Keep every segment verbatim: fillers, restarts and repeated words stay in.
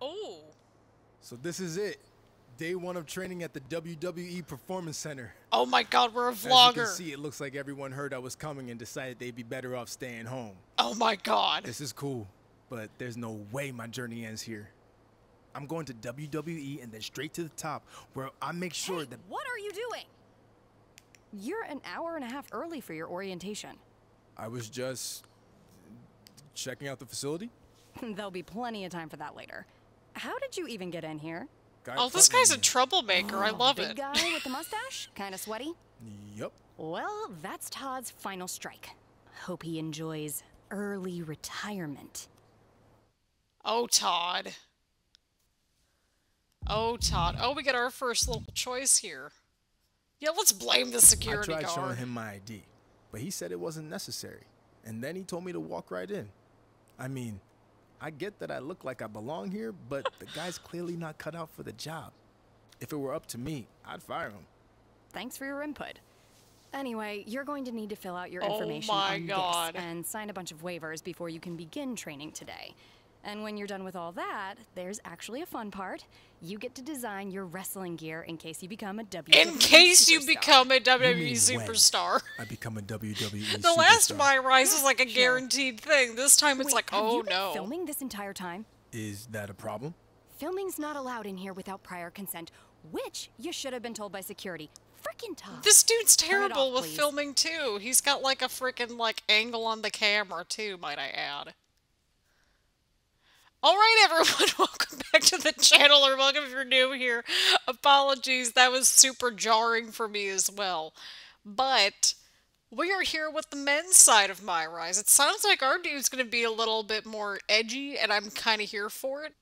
Oh. So this is it. Day one of training at the W W E Performance Center. Oh my God, we're a vlogger. As you can see, it looks like everyone heard I was coming and decided they'd be better off staying home. Oh my God. This is cool, but there's no way my journey ends here. I'm going to W W E and then straight to the top, where I make sure hey, that- what are you doing? You're an hour and a half early for your orientation. I was just checking out the facility. There'll be plenty of time for that later. How did you even get in here? Guy oh, this guy's a troublemaker. Oh, I love big it. Guy with the mustache? Kind of sweaty? Yep. Well, that's Todd's final strike. Hope he enjoys early retirement. Oh, Todd. Oh, Todd. Oh, we got our first local choice here. Yeah, let's blame the security guard. I tried showing him my I D, but he said it wasn't necessary. And then he told me to walk right in. I mean, I get that I look like I belong here, but the guy's clearly not cut out for the job. If it were up to me, I'd fire him. Thanks for your input. Anyway, you're going to need to fill out your oh information my on God. This and sign a bunch of waivers before you can begin training today. And when you're done with all that, there's actually a fun part. You get to design your wrestling gear in case you become a W W E superstar. In case you become a W W E superstar. I become a W W E superstar. The last MyRise is like a guaranteed thing. This time it's like, oh no. Filming this entire time? Is that a problem? Filming's not allowed in here without prior consent, which you should have been told by security. Frickin' Todd. This dude's terrible with filming too. He's got like a frickin' like angle on the camera too, might I add. Alright everyone, welcome back to the channel, or welcome if you're new here. Apologies, that was super jarring for me as well. But, we are here with the men's side of MyRise. It sounds like our dude's going to be a little bit more edgy, and I'm kind of here for it.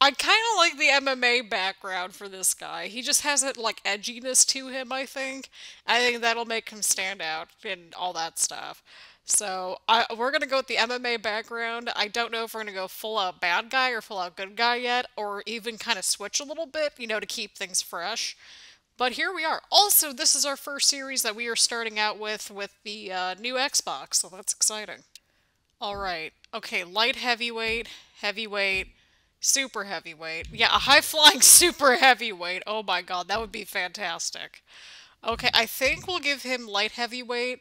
I kind of like the M M A background for this guy. He just has that, like, edginess to him, I think. I think that'll make him stand out and all that stuff. So, I, we're going to go with the M M A background. I don't know if we're going to go full-out bad guy or full-out good guy yet, or even kind of switch a little bit, you know, to keep things fresh. But here we are. Also, this is our first series that we are starting out with, with the uh, new Xbox, so that's exciting. All right. Okay, light heavyweight, heavyweight, super heavyweight. Yeah, a high-flying super heavyweight. Oh my God, that would be fantastic. Okay, I think we'll give him light heavyweight.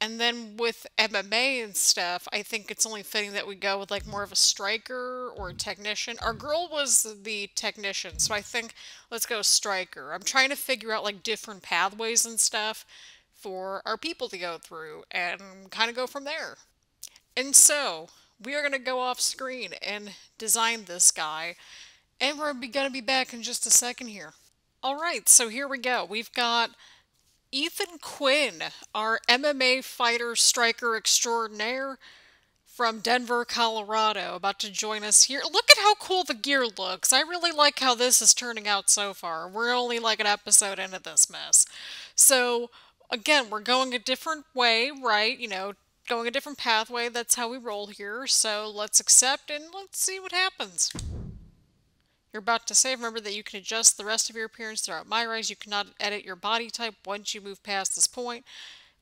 And then with M M A and stuff, I think it's only fitting that we go with like more of a striker or a technician. Our girl was the technician, so I think let's go striker. I'm trying to figure out like different pathways and stuff for our people to go through and kind of go from there. And so we are going to go off screen and design this guy. And we're going to be back in just a second here. All right, so here we go. We've got Ethan Quinn, our M M A fighter striker extraordinaire from Denver, Colorado, about to join us here. Look at how cool the gear looks. I really like how this is turning out so far. We're only like an episode into this mess. So, again, we're going a different way, right? You know, going a different pathway. That's how we roll here. So let's accept and let's see what happens. You're about to save. Remember that you can adjust the rest of your appearance throughout MyRise. You cannot edit your body type once you move past this point.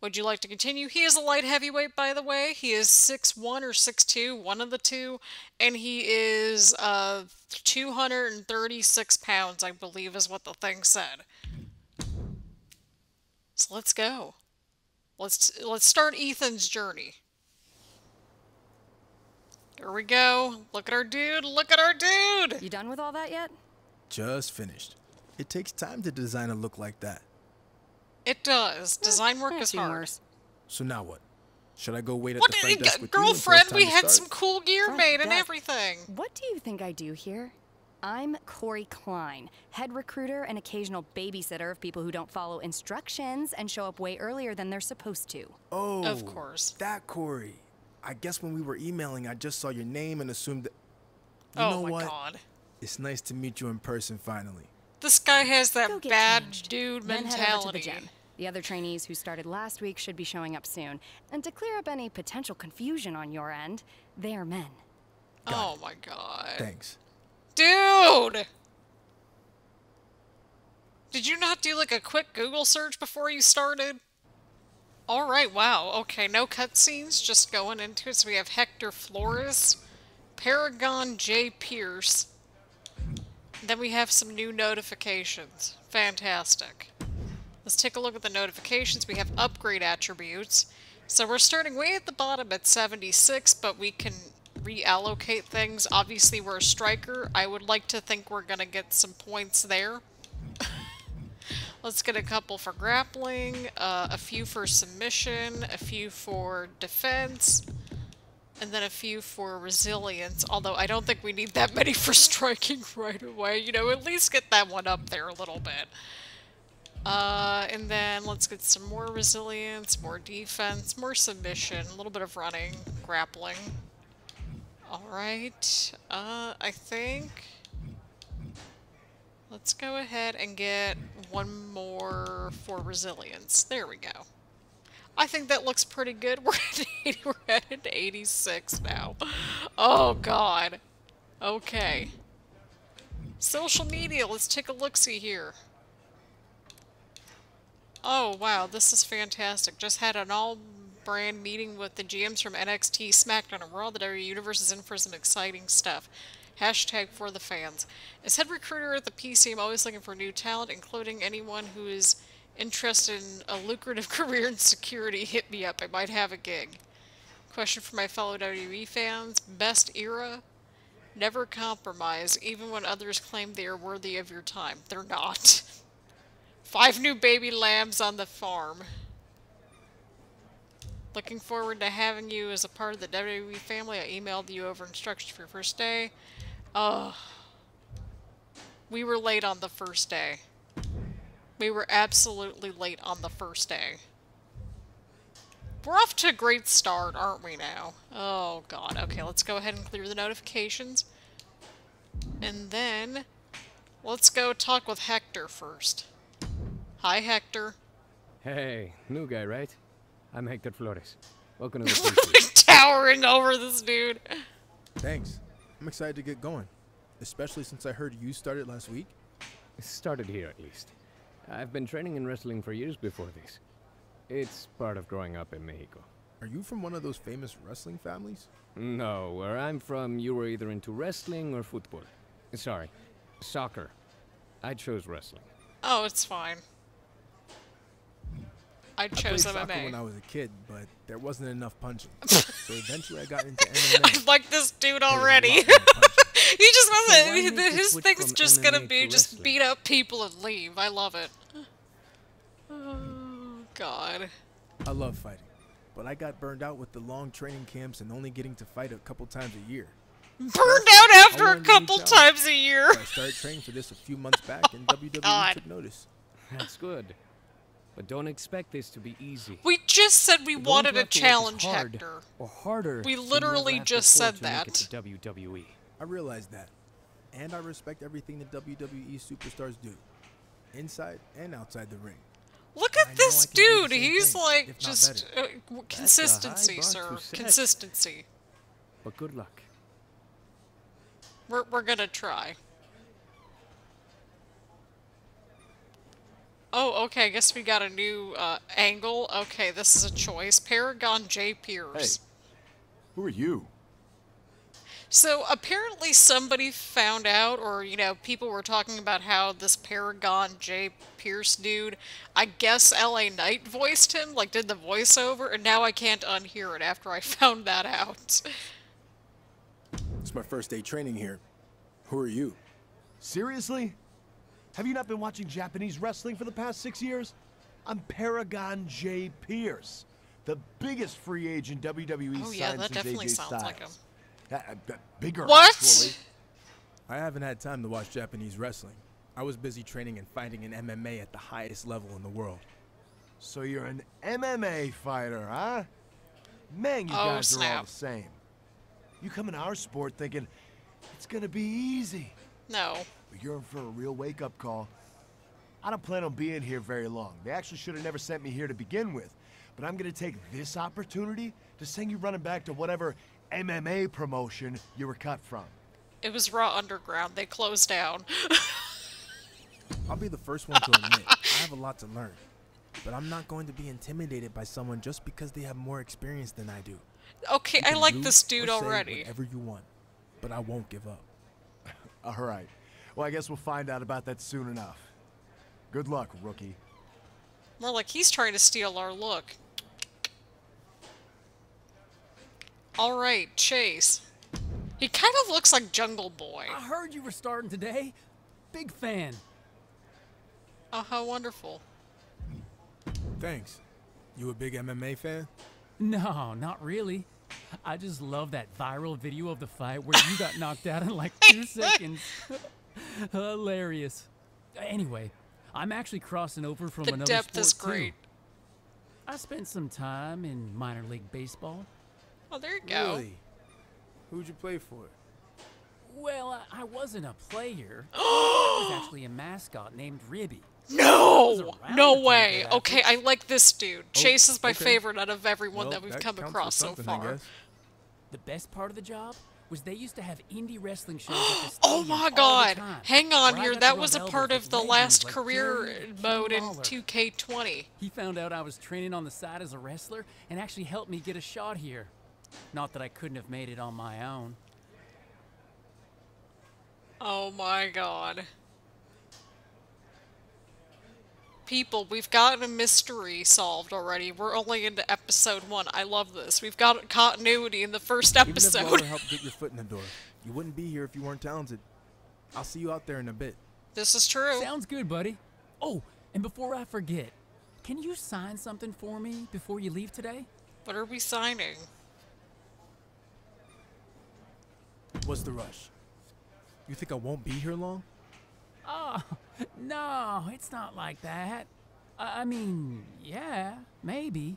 Would you like to continue? He is a light heavyweight, by the way. He is six one or six two, one of the two. And he is uh, two hundred thirty-six pounds, I believe is what the thing said. So let's go. Let's, let's start Ethan's journey. Here we go. Look at our dude. Look at our dude. You done with all that yet? Just finished. It takes time to design a look like that. It does. Design work is hard. Worse. So now what? Should I go wait at what the fight desk with you? Girlfriend, we had some cool gear Friend, made and that, everything. What do you think I do here? I'm Corey Klein, head recruiter and occasional babysitter of people who don't follow instructions and show up way earlier than they're supposed to. Oh, of course. That Corey. I guess when we were emailing, I just saw your name and assumed that... You oh know my what? God. It's nice to meet you in person, finally. This guy has that bad changed. dude then mentality. The, the other trainees who started last week should be showing up soon. And to clear up any potential confusion on your end, they are men. Got oh it. my God. Thanks. Dude! Did you not do like a quick Google search before you started? All right, wow, okay, no cutscenes, just going into it. So we have Hector Flores, Paragon J. Pierce. Then we have some new notifications. Fantastic. Let's take a look at the notifications. We have upgrade attributes. So we're starting way at the bottom at seventy-six, but we can reallocate things. Obviously, we're a striker. I would like to think we're going to get some points there. Let's get a couple for grappling, uh, a few for submission, a few for defense, and then a few for resilience. Although I don't think we need that many for striking right away. You know, at least get that one up there a little bit. Uh, and then let's get some more resilience, more defense, more submission, a little bit of running, grappling. Alright, uh, I think... let's go ahead and get one more for resilience. There we go. I think that looks pretty good. We're at, eighty, we're at an eighty-six now. Oh, God. Okay. Social media. Let's take a look-see here. Oh, wow. This is fantastic. Just had an all-brand meeting with the G Ms from N X T, SmackDown, and Raw. The W W E Universe is in for some exciting stuff. Hashtag for the fans. As head recruiter at the P C, I'm always looking for new talent, including anyone who is interested in a lucrative career in security. Hit me up. I might have a gig. Question for my fellow W W E fans. Best era? Never compromise, even when others claim they are worthy of your time. They're not. Five new baby lambs on the farm. Looking forward to having you as a part of the W W E family. I emailed you over instructions for your first day. Oh, we were late on the first day. We were absolutely late on the first day. We're off to a great start, aren't we now? Oh, God. Okay, let's go ahead and clear the notifications. And then, let's go talk with Hector first. Hi, Hector. Hey, new guy, right? I'm Hector Flores. Welcome to the We're like towering over this dude. Thanks. I'm excited to get going, especially since I heard you started last week. It started here, at least. I've been training and wrestling for years before this. It's part of growing up in Mexico. Are you from one of those famous wrestling families? No, where I'm from, you were either into wrestling or football. Sorry, soccer. I chose wrestling. Oh, it's fine. I chose I played M M A when I was a kid, but there wasn't enough punching. So eventually I got into M M A. I like this dude already. He just wasn't. So his thing's just M M A gonna be to just beat up people and leave. I love it. Oh, God. I love fighting, but I got burned out with the long training camps and only getting to fight a couple times a year. Burned out after a couple times a year. So I started training for this a few months back, and oh, W W E God. took notice. That's good. But don't expect this to be easy. We just said we wanted a challenge, Hector. Or harder. We literally just said that. W W E. I realize that. And I respect everything the W W E superstars do. Inside and outside the ring. Look at this dude. He's like just uh, consistency, sir. Consistency. But good luck. We're, we're going to try. Oh, okay, I guess we got a new uh, angle. Okay, this is a choice. Paragon J. Pierce. Hey, who are you? So, apparently somebody found out, or, you know, people were talking about how this Paragon J. Pierce dude, I guess L A Knight voiced him, like, did the voiceover, and now I can't unhear it after I found that out. It's my first day training here. Who are you? Seriously? Have you not been watching Japanese wrestling for the past six years? I'm Paragon J. Pierce, the biggest free agent W W E oh, yeah, signed that definitely J J sounds Styles. Like him. Uh, uh, bigger, what? Actually. I haven't had time to watch Japanese wrestling. I was busy training and fighting in M M A at the highest level in the world. So you're an M M A fighter, huh? Man, you oh, guys snap. are all the same. You come in our sport thinking, it's gonna be easy. No. But you're in for a real wake-up call. I don't plan on being here very long. They actually should have never sent me here to begin with. But I'm going to take this opportunity to send you running back to whatever M M A promotion you were cut from. It was Raw Underground. They closed down. I'll be the first one to admit, I have a lot to learn. But I'm not going to be intimidated by someone just because they have more experience than I do. Okay, I like this dude already. Whatever you want. but I won't give up. All right. Well, I guess we'll find out about that soon enough. Good luck, rookie. More like he's trying to steal our look. All right, Chase. He kind of looks like Jungle Boy. I heard you were starting today. Big fan. Oh, how wonderful. Thanks. You a big M M A fan? No, not really. I just love that viral video of the fight where you got knocked out in like two seconds. Hilarious. Anyway, I'm actually crossing over from the another sport. The depth is great. Too. I spent some time in minor league baseball. Oh, there you go. Really? Who'd you play for? Well, I wasn't a player. I was actually a mascot named Ribby. No! No way. Okay, I like this dude. Oh, Chase is my okay. favorite out of everyone well, that we've that come across so far. The best part of the job was they used to have indie wrestling shows at the oh my god. Hang on here. That was a part of the last like career mode in two K twenty. He found out I was training on the side as a wrestler and actually helped me get a shot here. Not that I couldn't have made it on my own. Oh my god. People, we've gotten a mystery solved already. We're only into episode one. I love this. We've got continuity in the first episode. Even if water helped get your foot in the door, you wouldn't be here if you weren't talented. I'll see you out there in a bit. This is true. Sounds good, buddy. Oh, and before I forget, can you sign something for me before you leave today? What are we signing? What's the rush? You think I won't be here long? Oh, no, it's not like that. I mean, yeah, maybe.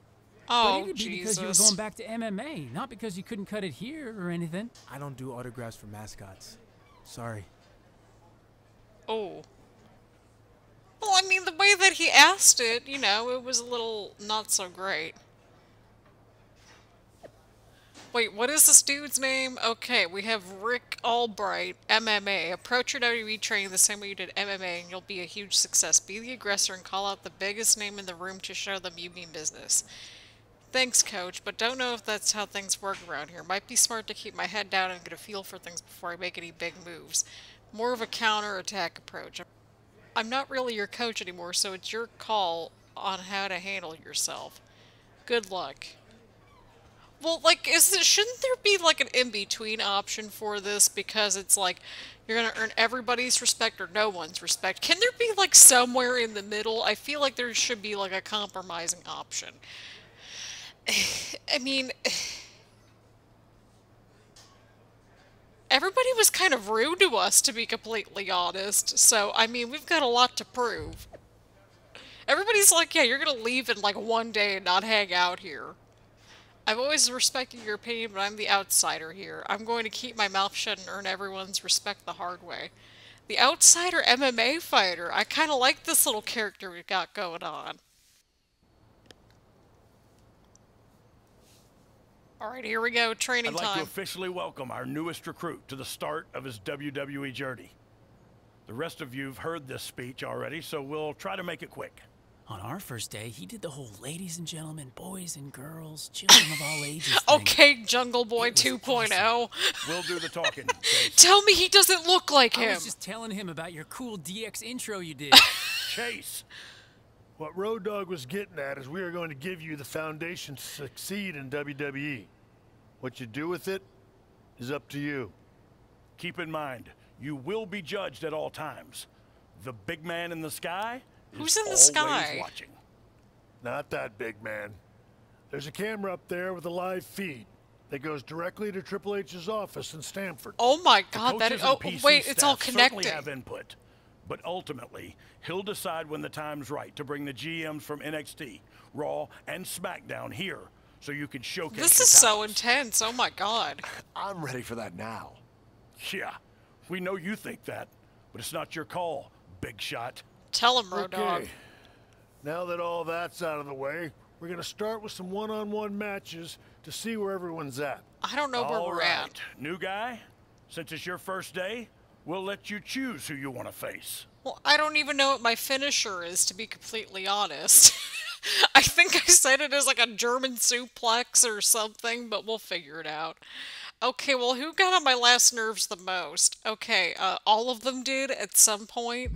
Oh, but it'd be Jesus. Because you were going back to M M A, not because you couldn't cut it here or anything. I don't do autographs for mascots. Sorry. Oh. Well, I mean, the way that he asked it, you know, it was a little not so great. Wait, what is this dude's name? Okay, we have Rick Albright, M M A. Approach your W W E training the same way you did M M A and you'll be a huge success. Be the aggressor and call out the biggest name in the room to show them you mean business. Thanks, coach, but don't know if that's how things work around here. Might be smart to keep my head down and get a feel for things before I make any big moves. More of a counter-attack approach. I'm not really your coach anymore, so it's your call on how to handle yourself. Good luck. Well, like, is it, shouldn't there be, like, an in-between option for this? Because it's, like, you're going to earn everybody's respect or no one's respect. Can there be, like, somewhere in the middle? I feel like there should be, like, a compromising option. I mean... Everybody was kind of rude to us, to be completely honest. So, I mean, we've got a lot to prove. Everybody's like, yeah, you're going to leave in, like, one day and not hang out here. I've always respected your opinion, but I'm the outsider here. I'm going to keep my mouth shut and earn everyone's respect the hard way. The outsider M M A fighter. I kind of like this little character we've got going on. Alright, here we go. Training time. I'd like to officially welcome our newest recruit to the start of his W W E journey. The rest of you have heard this speech already, so we'll try to make it quick. On our first day, he did the whole ladies and gentlemen, boys and girls, children of all ages thing. Okay, Jungle Boy two point oh. Awesome. We'll do the talking. Tell me he doesn't look like him. I was just telling him about your cool D X intro you did. Chase, what Road Dogg was getting at is we are going to give you the foundation to succeed in W W E. What you do with it is up to you. Keep in mind, you will be judged at all times. The big man in the sky... Who's in the sky? Watching. Not that big man. There's a camera up there with a live feed that goes directly to Triple H's office in Stanford. Oh my God! That is, oh wait, it's all connected. Certainly have input, but ultimately he'll decide when the time's right to bring the G Ms from N X T, Raw, and SmackDown here, so you can showcase. This is so intense. Oh my God! I'm ready for that now. Yeah, we know you think that, but it's not your call, big shot. Tell him, Road Dogg. Okay. Now that all that's out of the way, we're going to start with some one-on-one matches to see where everyone's at. I don't know where we're at. New guy, since it's your first day, we'll let you choose who you want to face. Well, I don't even know what my finisher is, to be completely honest. I think I said it as like a German suplex or something, but we'll figure it out. Okay, well, who got on my last nerves the most? Okay, uh, all of them did at some point.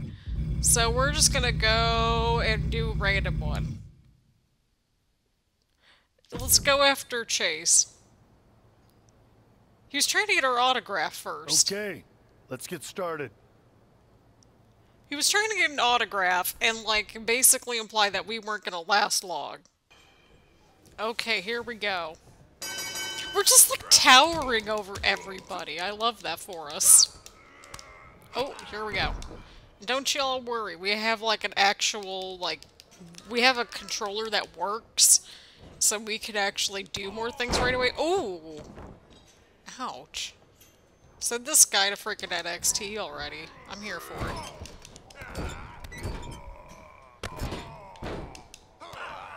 So we're just gonna go and do random one. Let's go after Chase. He was trying to get her autograph first. Okay, let's get started. He was trying to get an autograph and, like, basically imply that we weren't gonna last long. Okay, here we go. We're just, like, towering over everybody. I love that for us. Oh, here we go. Don't y'all worry. We have, like, an actual, like... We have a controller that works, so we can actually do more things right away. Ooh! Ouch. Send this guy to freaking N X T already. I'm here for it.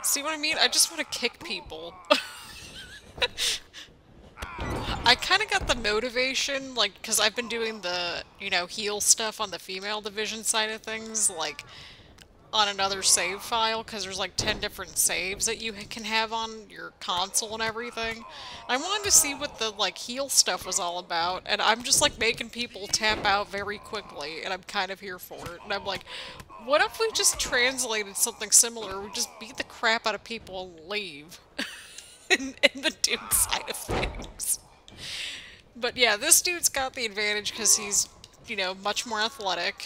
See what I mean? I just want to kick people. I kind of got the motivation, like, because I've been doing the, you know, heel stuff on the female division side of things, like, on another save file, because there's, like, ten different saves that you can have on your console and everything. I wanted to see what the, like, heel stuff was all about, and I'm just, like, making people tap out very quickly, and I'm kind of here for it. And I'm like, what if we just translated something similar? We just beat the crap out of people and leave. In, in the dude side of things. But yeah, this dude's got the advantage because he's, you know, much more athletic.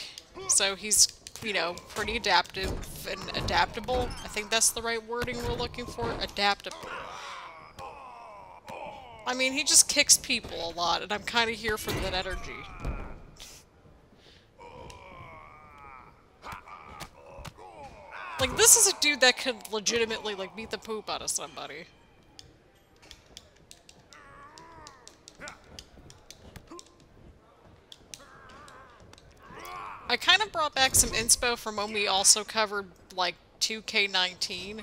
So he's, you know, pretty adaptive and adaptable. I think that's the right wording we're looking for. Adaptable. I mean, he just kicks people a lot, and I'm kind of here for that energy. Like, this is a dude that could legitimately, like, beat the poop out of somebody. I kind of brought back some inspo from when we also covered, like, two K nineteen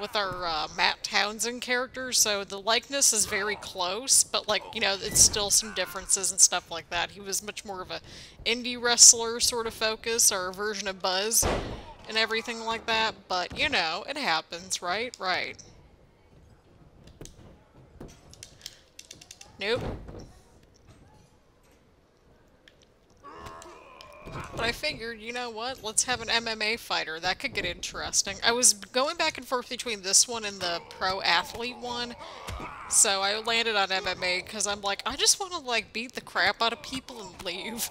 with our uh, Matt Townsend character, so the likeness is very close, but, like, you know, it's still some differences and stuff like that. He was much more of a indie wrestler sort of focus, or a version of Buzz, and everything like that, but, you know, it happens, right? Right. Nope. But I figured, you know what, let's have an M M A fighter. That could get interesting. I was going back and forth between this one and the pro athlete one, so I landed on M M A because I'm like, I just want to, like, beat the crap out of people and leave.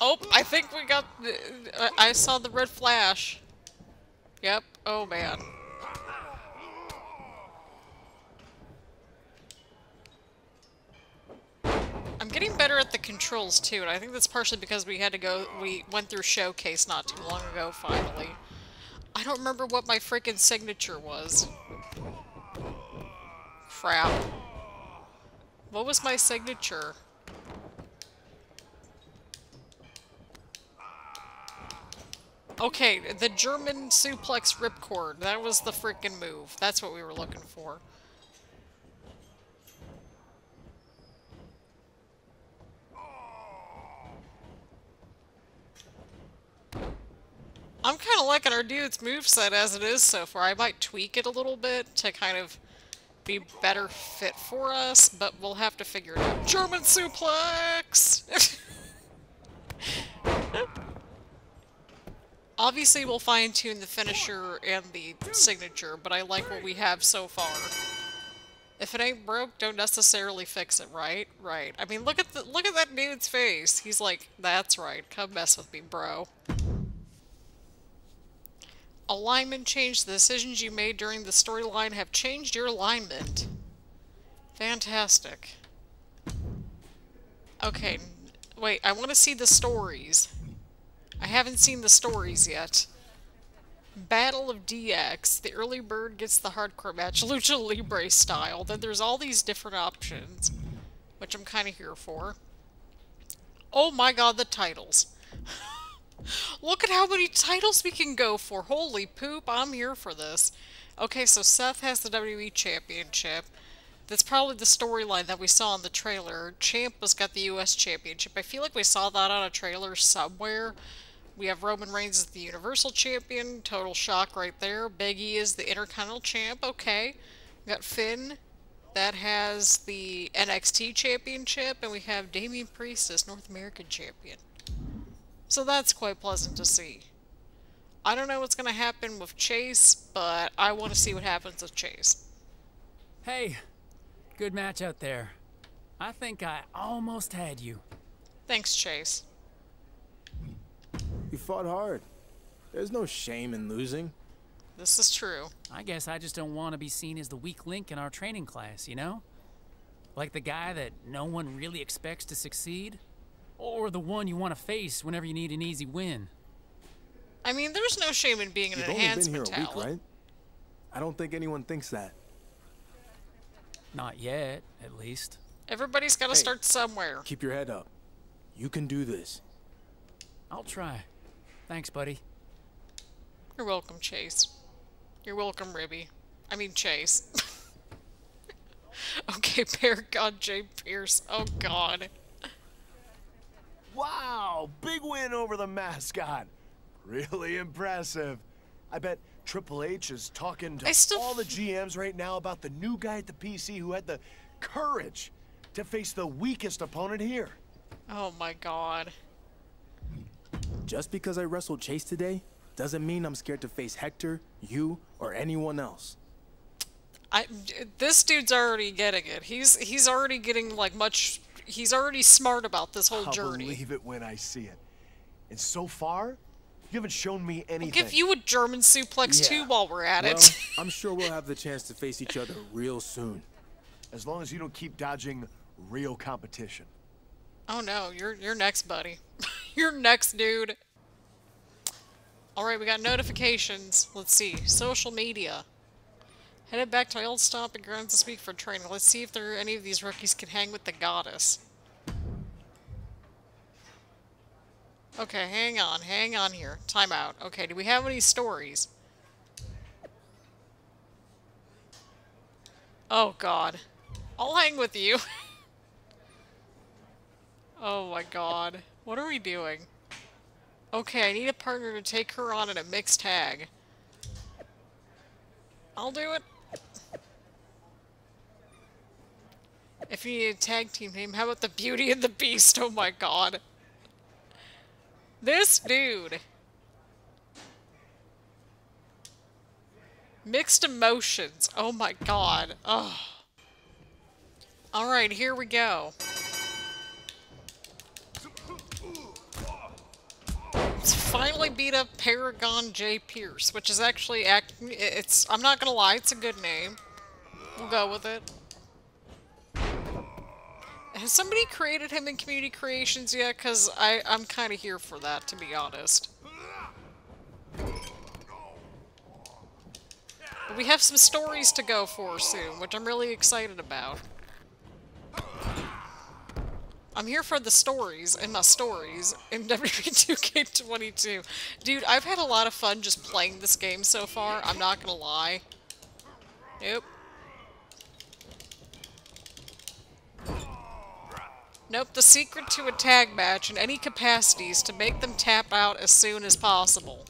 Oh, I think we got the, I saw the red flash. Yep. Oh, man. I'm getting better at the controls too, and I think that's partially because we had to go, we went through Showcase not too long ago, finally. I don't remember what my freaking signature was. Crap. What was my signature? Okay, the German suplex ripcord. That was the freaking move. That's what we were looking for. I'm kind of liking our dude's moveset as it is so far. I might tweak it a little bit to kind of be better fit for us, but we'll have to figure it out. German suplex! Obviously, we'll fine-tune the finisher and the signature, but I like what we have so far. If it ain't broke, don't necessarily fix it, right? Right. I mean, look at the, look at that dude's face. He's like, that's right, come mess with me, bro. Alignment change. The decisions you made during the storyline have changed your alignment. Fantastic. Okay, wait, I want to see the stories. I haven't seen the stories yet. Battle of D X. The early bird gets the hardcore match. Lucha Libre style. Then there's all these different options, which I'm kind of here for. Oh my god, the titles. Look at how many titles we can go for. Holy poop, I'm here for this. Okay, so Seth has the W W E Championship. That's probably the storyline that we saw in the trailer. Champ has got the U S Championship. I feel like we saw that on a trailer somewhere. We have Roman Reigns as the Universal Champion. Total shock right there. Big E is the Intercontinental Champ. Okay. We got Finn. That has the N X T Championship, and we have Damian Priest as North American Champion. So that's quite pleasant to see. I don't know what's going to happen with Chase, but I want to see what happens with Chase. Hey, good match out there. I think I almost had you. Thanks, Chase. You fought hard. There's no shame in losing. This is true. I guess I just don't want to be seen as the weak link in our training class, you know? Like the guy that no one really expects to succeed, or the one you want to face whenever you need an easy win. I mean, there's no shame in being an enhancement talent. You've only been here a week, right? I don't think anyone thinks that. Not yet, at least. Everybody's got to hey, start somewhere. Keep your head up. You can do this. I'll try. Thanks, buddy. You're welcome, Chase. You're welcome, Ribby. I mean, Chase. Okay, Paragon J. Pierce. Oh, God. Wow! Big win over the mascot. Really impressive. I bet Triple H is talking to all the G Ms right now about the new guy at the P C who had the courage to face the weakest opponent here. Oh my God. Just because I wrestled Chase today doesn't mean I'm scared to face Hector, you, or anyone else. I this dude's already getting it. He's he's already getting like much he's already smart about this whole I'll journey. I'll believe it when I see it. And so far, you haven't shown me anything. I'll give you a German suplex yeah. too while we're at well, it. I'm sure we'll have the chance to face each other real soon. As long as you don't keep dodging real competition. Oh no, you're you're next, buddy. You're next, dude. Alright, we got notifications. Let's see. Social media. Headed back to my old stomping grounds this week for training. Let's see if there are any of these rookies can hang with the goddess. Okay, hang on, hang on here. Time out. Okay, do we have any stories? Oh, God. I'll hang with you. Oh, my God. What are we doing? Okay, I need a partner to take her on in a mixed tag. I'll do it. If you need a tag team name, how about the Beauty and the Beast? Oh, my God. This dude. Mixed emotions. Oh my God. Oh. All right, here we go. Let's finally beat up Paragon J. Pierce, which is actually act. It's. I'm not gonna lie. It's a good name. We'll go with it. Has somebody created him in Community Creations yet? Because I'm kind of here for that, to be honest. But we have some stories to go for soon, which I'm really excited about. I'm here for the stories, and my stories, in W W E two K twenty-two. Dude, I've had a lot of fun just playing this game so far, I'm not gonna lie. Nope. Nope, the secret to a tag match in any capacity is to make them tap out as soon as possible.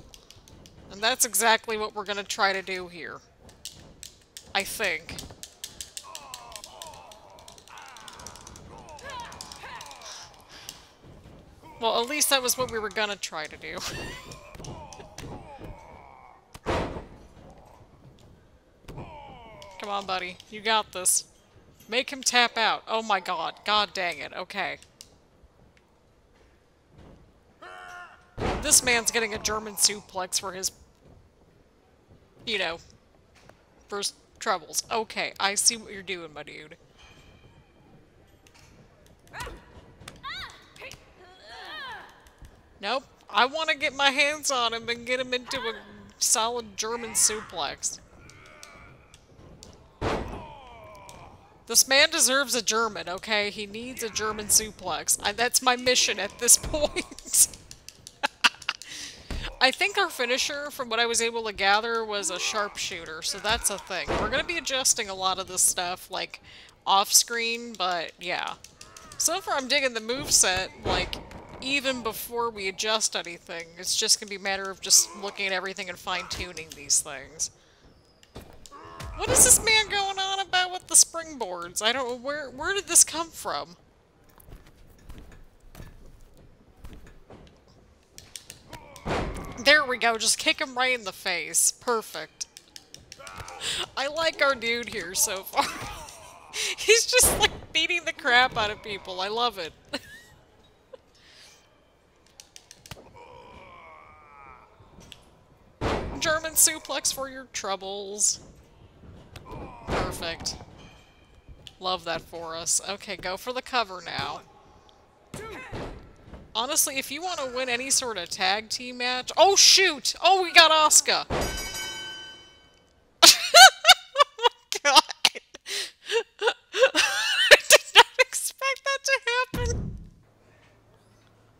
And that's exactly what we're going to try to do here. I think. Well, at least that was what we were going to try to do. Come on, buddy. You got this. Make him tap out. Oh my God. God dang it. Okay. This man's getting a German suplex for his, you know, first troubles. Okay, I see what you're doing, my dude. Nope. I want to get my hands on him and get him into a solid German suplex. This man deserves a German, okay? He needs a German suplex. I, that's my mission at this point. I think our finisher, from what I was able to gather, was a sharpshooter, so that's a thing. We're going to be adjusting a lot of this stuff, like, off-screen, but yeah. So far, I'm digging the moveset, like, even before we adjust anything. It's just going to be a matter of just looking at everything and fine-tuning these things. What is this man going on about? that with the springboards? I don't... Where, where did this come from? There we go. Just kick him right in the face. Perfect. I like our dude here so far. He's just, like, beating the crap out of people. I love it. German suplex for your troubles. Perfect. Love that for us. Okay, go for the cover now. Honestly, if you want to win any sort of tag team match... Oh, shoot! Oh, we got Asuka! Oh, my God! I did not expect that to happen!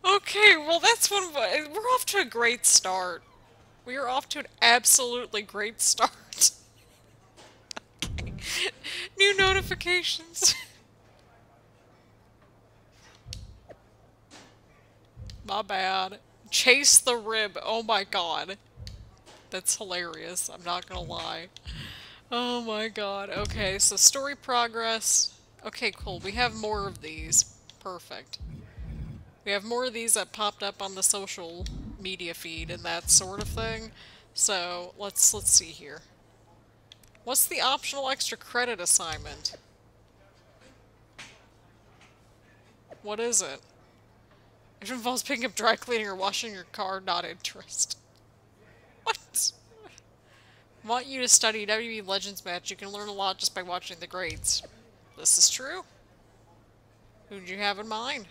Okay, well, that's one... We're off to a great start. We are off to an absolutely great start. Okay. New notifications. My bad. Chase the rib. Oh my god. That's hilarious. I'm not gonna lie. Oh my god. Okay, so story progress. Okay, cool. We have more of these. Perfect. We have more of these that popped up on the social media feed and that sort of thing. So, let's let's see here. What's the optional extra credit assignment? What is it? It involves picking up dry cleaning or washing your car, not interest. What? I want you to study W W E Legends match. You can learn a lot just by watching the grades. This is true. Who do you have in mind?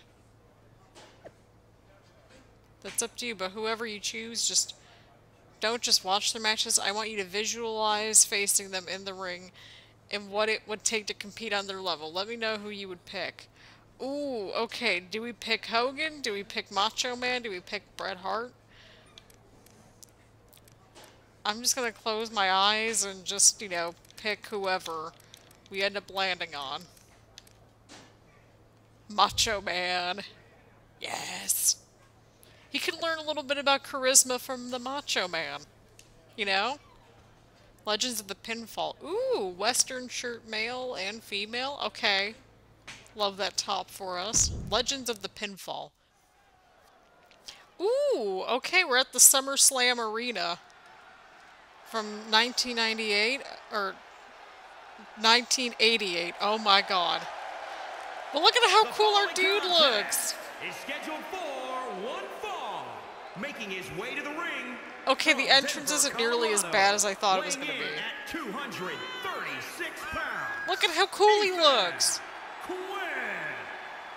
That's up to you, but whoever you choose, just don't just watch their matches. I want you to visualize facing them in the ring and what it would take to compete on their level. Let me know who you would pick. Ooh, okay, do we pick Hogan? Do we pick Macho Man? Do we pick Bret Hart? I'm just gonna close my eyes and just, you know, pick whoever we end up landing on. Macho Man. Yes! You can learn a little bit about charisma from the Macho Man. You know? Legends of the Pinfall. Ooh, Western shirt male and female. Okay. Love that top for us. Legends of the Pinfall. Ooh, okay, we're at the SummerSlam Arena from nineteen ninety-eight, or nineteen eighty-eight. Oh my god. Well, look at how cool our dude looks. Is scheduled for one fall, making his way to the ring. Okay, the entrance isn't nearly as bad as I thought it was going to be. Look at how cool he looks.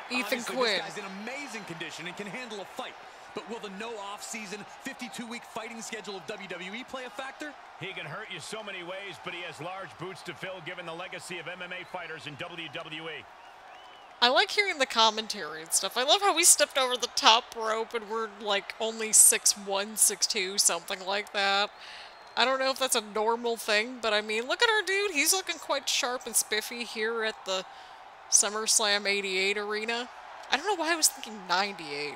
Ethan Quinn. This guy's in amazing condition and can handle a fight. But will the no off-season fifty-two week fighting schedule of W W E play a factor? He can hurt you so many ways, but he has large boots to fill given the legacy of M M A fighters in W W E. I like hearing the commentary and stuff. I love how we stepped over the top rope and we're like only six one, six two, something like that. I don't know if that's a normal thing, but I mean, look at our dude. He's looking quite sharp and spiffy here at the SummerSlam eighty-eight arena. I don't know why I was thinking ninety-eight.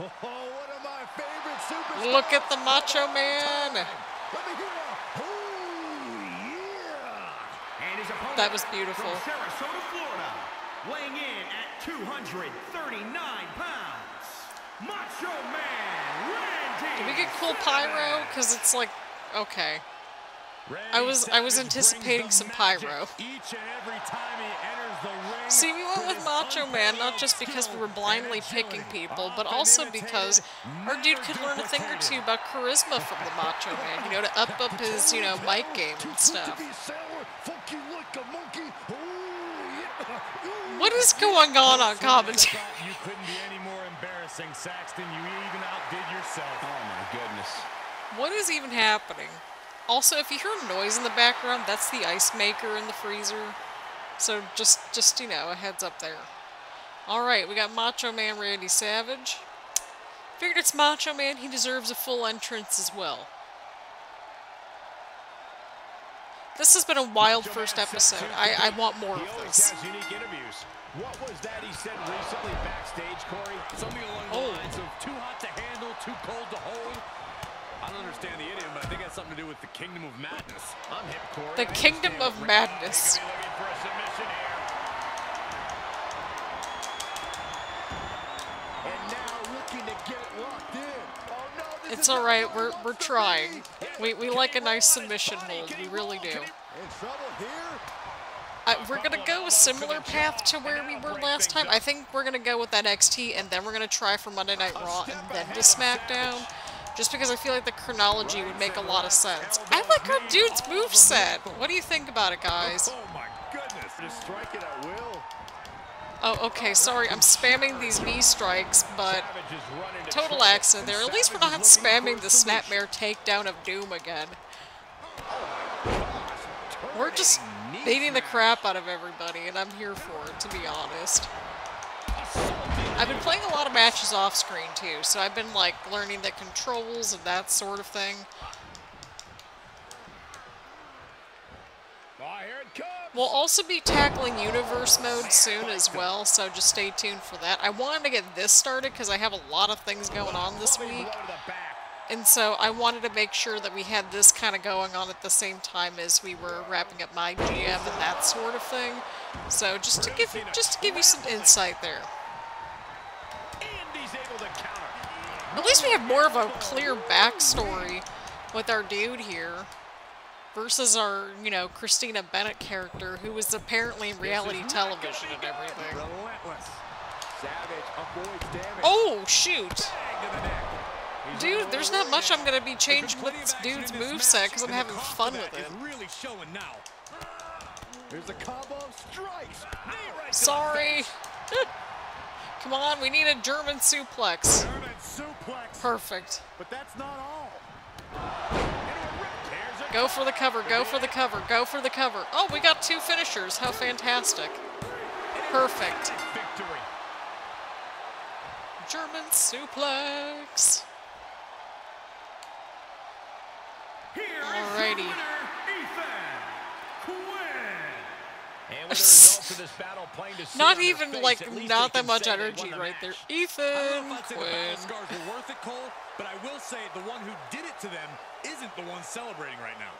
Oh, one of my favorite superstars. Look at the Macho Man. Let me hear that. Ooh, yeah. And his opponent, that was beautiful. From Sarasota, Florida, weighing in at two hundred thirty-nine pounds. Macho Man Randy. Did we get cool pyro? Because it's like, okay. I was I was anticipating some pyro. Each and every time he enters the ring. See, we went with Macho Man not just because we were blindly picking people, but also because our dude could learn a thing or two about charisma from the Macho Man. You know, to up up his you know mic game and stuff. What is going on on commentary? You couldn't be any more embarrassing, Saxton. You even outdid yourself. Oh my goodness. What is even happening? Also, if you hear a noise in the background, that's the ice maker in the freezer. So just, just you know, a heads up there. Alright, we got Macho Man Randy Savage. Figured it's Macho Man, he deserves a full entrance as well. This has been a wild first episode. I, I want more of this. What was that he said recently backstage, Corey? Something along the lines of too hot to handle, too cold to hold. I don't understand the idiom, but I think it has something to do with the Kingdom of Madness. I'm hip, Corey. The Kingdom of Madness. It's all right. We're we're trying. We we like a nice submission hold. We really do. Uh, we're gonna go a similar path to where we were last time. I think we're gonna go with that N X T, and then we're gonna try for Monday Night Raw, and then to SmackDown, just because I feel like the chronology would make a lot of sense. I like our dude's moveset. What do you think about it, guys? Oh my goodness! Just strike it at will. Oh, okay, sorry, I'm spamming these knee strikes, but total accident there. At least we're not spamming the snapmare takedown of doom again. We're just beating the crap out of everybody, and I'm here for it, to be honest. I've been playing a lot of matches off screen, too, so I've been, like, learning the controls and that sort of thing. We'll also be tackling Universe Mode soon as well, so just stay tuned for that. I wanted to get this started because I have a lot of things going on this week, and so I wanted to make sure that we had this kind of going on at the same time as we were wrapping up my G M and that sort of thing. So just to give you, just to give you some insight there. At least we have more of a clear backstory with our dude here. Versus our, you know, Christina Bennett character, who was apparently in reality television and everything. Oh, shoot! Dude, there's not much I'm going to be changing with this dude's moveset because I'm having fun with it. Sorry! Come on, we need a German suplex. Perfect. But that's not all. Go for the cover, go for the cover, go for the cover. Oh, we got two finishers. How fantastic. Perfect. German suplex. Alrighty. Not even, like, not that much energy right there. Ethan Quinn. But I will say the one who did it to them isn't the one celebrating right now.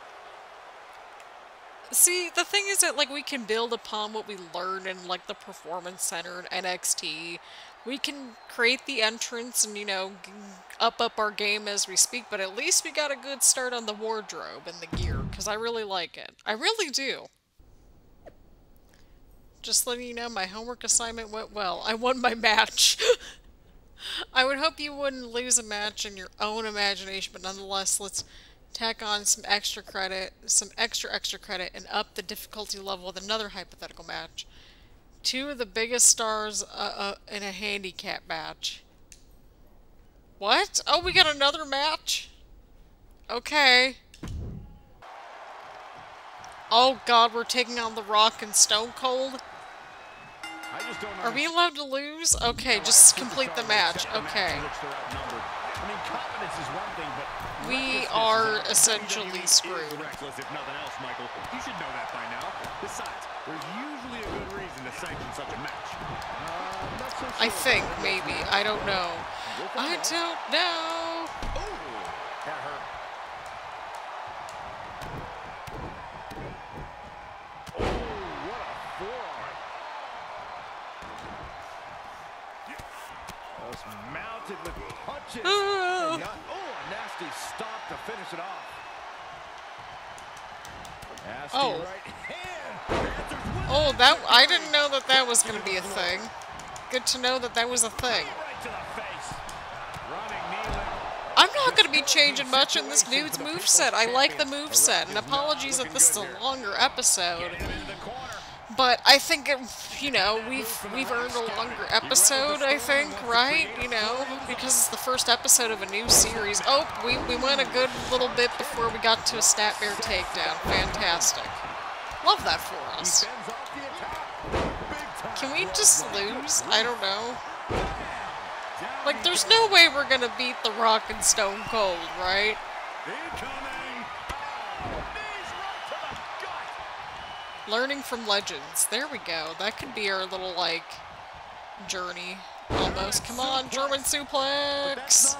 See, the thing is that, like, we can build upon what we learned in, like, the Performance Center and N X T. We can create the entrance and, you know, up up our game as we speak, but at least we got a good start on the wardrobe and the gear, because I really like it. I really do. Just letting you know, my homework assignment went well. I won my match. I would hope you wouldn't lose a match in your own imagination, but nonetheless, let's tack on some extra credit, some extra extra credit, and up the difficulty level with another hypothetical match. Two of the biggest stars uh, uh, in a handicap match. What? Oh, we got another match? Okay. Oh God, we're taking on The Rock and Stone Cold? Are we allowed to lose? Okay, just complete the match. Okay. We are essentially screwed. I think, maybe. I don't know. I don't know. Mounted with punches. Oh, and got, oh, a nasty stop to finish it off. Nasty oh. Right hand. Oh, that I didn't know that that was going to be a thing. Good to know that that was a thing. I'm not going to be changing much in this dude's moveset. I like the moveset, and apologies that this is a longer episode. But I think, it, you know, we've we've earned a longer episode, I think, right? You know, because it's the first episode of a new series. Oh, we, we went a good little bit before we got to a snapmare takedown. Fantastic. Love that for us. Can we just lose? I don't know. Like, there's no way we're going to beat The Rock and Stone Cold, right? Learning from legends. There we go. That could be our little, like, journey. Almost. Come on, German suplex.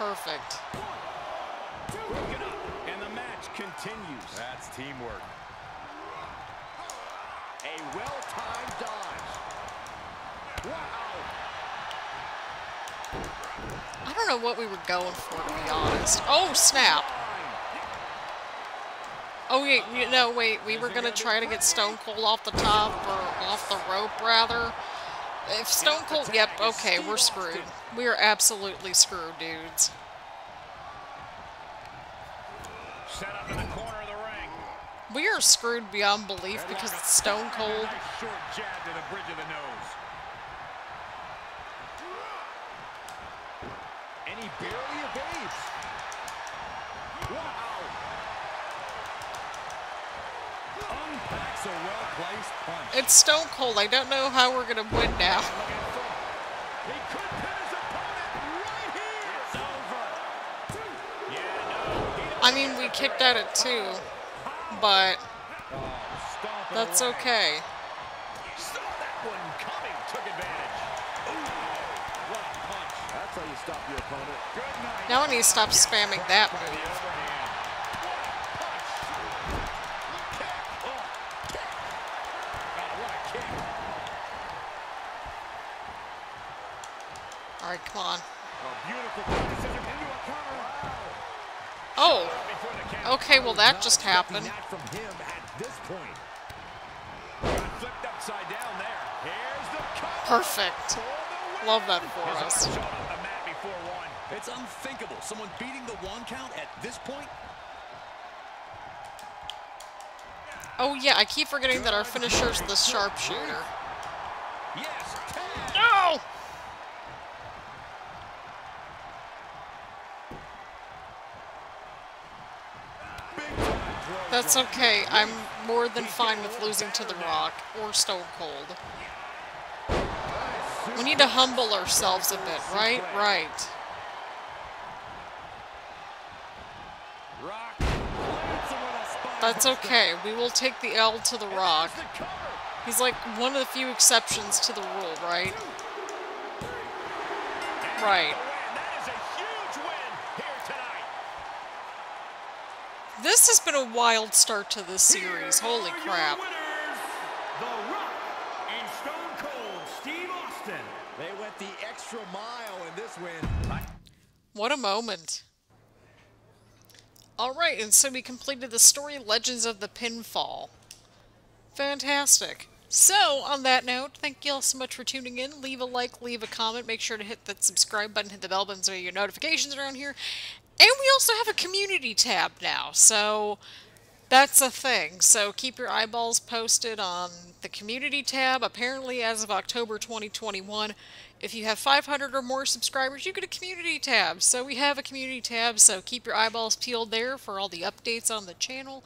perfect. Broken up, and the match continues. That's teamwork. A well-timed dodge. Wow. I don't know what we were going for, to be honest. Oh, snap. Oh, wait, no, wait. We were going to try to get Stone Cold off the top, or off the rope, rather. If Stone Cold... Yep, okay, we're screwed. We are absolutely screwed, dudes. Set up in the corner of the ring. We are screwed beyond belief because it's Stone Cold. Short jab to the bridge of the nose. And he barely evades. Wow. Unpacks a well-placed punch. It's Stone Cold. I don't know how we're going to win now. He could pin his opponent right here. It's over. Yeah, no, I mean, we kicked at it too, but that's okay. Saw that one coming. Took advantage. Ooh, what a punch. That's how you stop your opponent. Good night. Now I need to stop spamming that move. Alright, come on. Oh! Okay, well that just happened. Perfect. Love that for us. It's unthinkable. Someone beating the one count at this point? Oh yeah, I keep forgetting that our finisher's the sharpshooter. Yes! No! That's okay. I'm more than fine with losing to The Rock or Stone Cold. We need to humble ourselves a bit, right? Right. That's okay. We will take the L to The Rock. He's like one of the few exceptions to the rule, right? Right. This has been a wild start to this series. Holy crap. Winners, The Rock and Stone Cold Steve Austin. They went the extra mile in this win. What a moment. Alright, and so we completed the story Legends of the Pinfall. Fantastic. So, on that note, thank you all so much for tuning in. Leave a like, leave a comment. Make sure to hit that subscribe button, hit the bell button so you get notifications around here. And we also have a community tab now, so that's a thing. So keep your eyeballs posted on the community tab. Apparently, as of October twenty twenty-one, if you have five hundred or more subscribers, you get a community tab. So we have a community tab, so keep your eyeballs peeled there for all the updates on the channel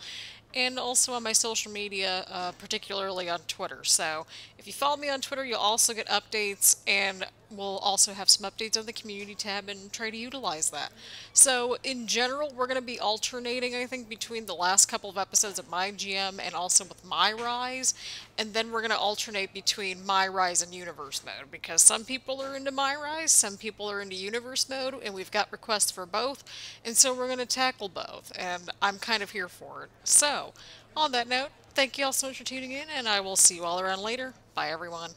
and also on my social media, uh, particularly on Twitter. So if you follow me on Twitter, you'll also get updates, and we'll also have some updates on the community tab and try to utilize that. So in general, we're going to be alternating, I think, between the last couple of episodes of my G M and also with MyRise, and then we're going to alternate between MyRise and Universe mode, because some people are into MyRise, some people are into Universe mode, and we've got requests for both, and so we're going to tackle both, and I'm kind of here for it. So on that note, thank you all so much for tuning in, and I will see you all around later. Bye, everyone.